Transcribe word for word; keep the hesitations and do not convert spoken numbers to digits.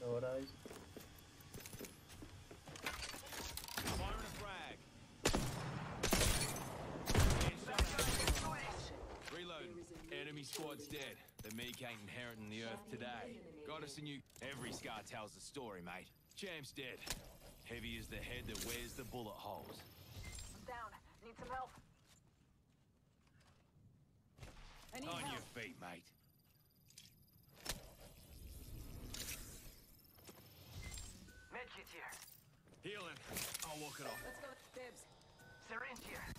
nowadays. Enemy squad's dead. The Meek ain't inheriting the earth today. Got us a new... Every scar tells the story, mate. Champ's dead. Heavy is the head that wears the bullet holes. I'm down. Need some help. I need On help. Your feet, mate. Medkit here. Healing. I'll walk it off. Let's go. Dibs. Syringe here.